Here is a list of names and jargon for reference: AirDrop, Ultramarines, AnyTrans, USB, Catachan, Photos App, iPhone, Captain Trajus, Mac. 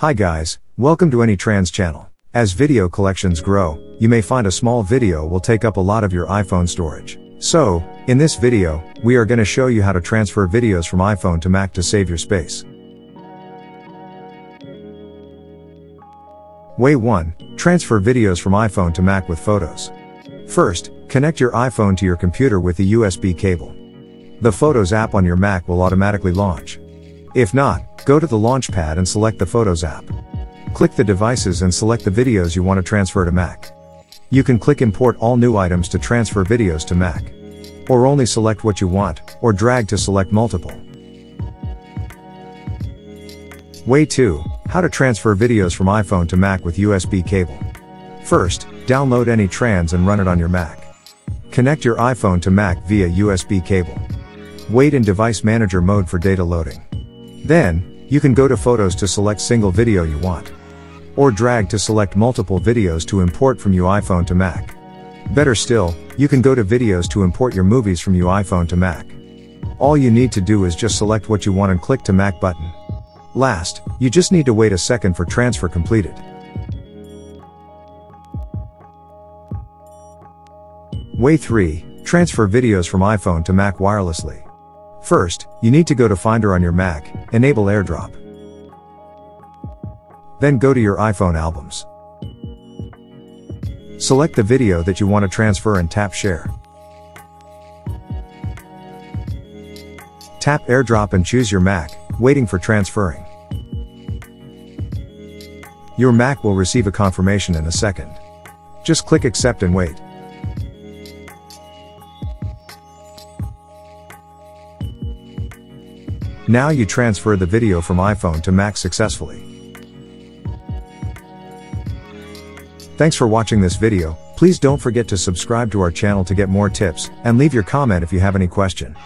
Hi guys, welcome to AnyTrans channel. As video collections grow, you may find a small video will take up a lot of your iPhone storage. So, in this video, we are going to show you how to transfer videos from iPhone to Mac to save your space. Way 1. Transfer videos from iPhone to Mac with Photos. First, connect your iPhone to your computer with the USB cable. The Photos app on your Mac will automatically launch. If not, go to the Launchpad and select the Photos app. Click the devices and select the videos you want to transfer to Mac. You can click Import all new items to transfer videos to Mac. Or only select what you want, or drag to select multiple. Way 2. How to transfer videos from iPhone to Mac with USB cable. First, download AnyTrans and run it on your Mac. Connect your iPhone to Mac via USB cable. Wait in Device Manager mode for data loading. Then, you can go to Photos to select single video you want. Or drag to select multiple videos to import from your iPhone to Mac. Better still, you can go to Videos to import your movies from your iPhone to Mac. All you need to do is just select what you want and click to Mac button. Last, you just need to wait a second for transfer completed. Way 3. Transfer videos from iPhone to Mac wirelessly. First, you need to go to Finder on your Mac, enable AirDrop. Then go to your iPhone albums. Select the video that you want to transfer and tap Share. Tap AirDrop and choose your Mac, waiting for transferring. Your Mac will receive a confirmation in a second. Just click Accept and wait. Now you transfer the video from iPhone to Mac successfully. Thanks for watching this video. Please don't forget to subscribe to our channel to get more tips, and leave your comment if you have any question.